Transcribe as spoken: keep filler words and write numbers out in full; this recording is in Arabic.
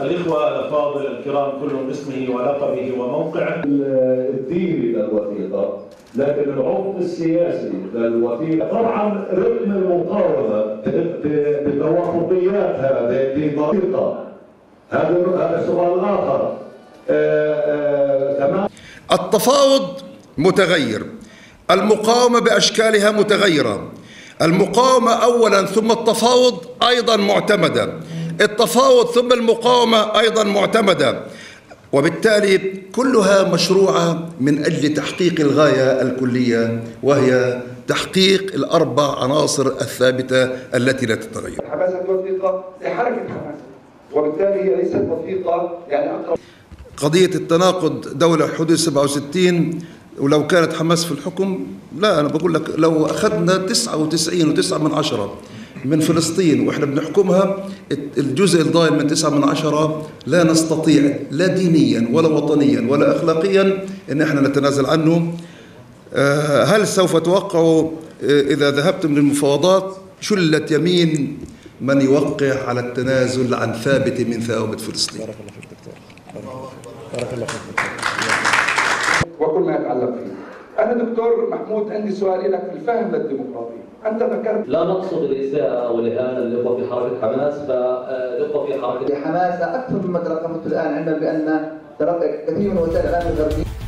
الإخوة الأفاضل الكرام كلهم باسمه ولقبه وموقعه. الديني للوثيقة، لكن العمق السياسي للوثيقة طبعا رغم المقاومة بتوافقيات هذه الوثيقة، هذا سؤال آخر. التفاوض متغير، المقاومة بأشكالها متغيرة. المقاومة أولا ثم التفاوض أيضا معتمدة، التفاوض ثم المقاومة أيضا معتمدة، وبالتالي كلها مشروعة من أجل تحقيق الغاية الكلية وهي تحقيق الأربع عناصر الثابتة التي لا تتغير. حماس الوثيقة لحركة حماس، وبالتالي هي ليست وثيقة يعني أقرب. قضية التناقض دولة حدود سبعة وستين، ولو كانت حماس في الحكم، لا أنا بقول لك لو أخذنا تسعة وتسعين وتسعة من عشرة من فلسطين وإحنا بنحكمها، الجزء الضائع من تسعة من عشرة لا نستطيع لا دينيا ولا وطنيا ولا أخلاقيا إن إحنا نتنازل عنه. هل سوف توقعوا إذا ذهبتم للمفاوضات؟ شلة يمين من يوقع على التنازل عن ثابت من ثوابت فلسطين. بارك الله فيك دكتور، بارك الله فيك دكتور. وكل ما يتعلق فيه. أنا دكتور محمود عندي سؤال لك في الفهم الديمقراطي. أنت ذكرت لا نقصد الإساءة والإهانة للإخوة في حركة حماس، فالإخوة في حركة حماس أكثر مما ترقمت الآن، عندنا بأن ترقى كثير من وسائل الإعلام الغربية.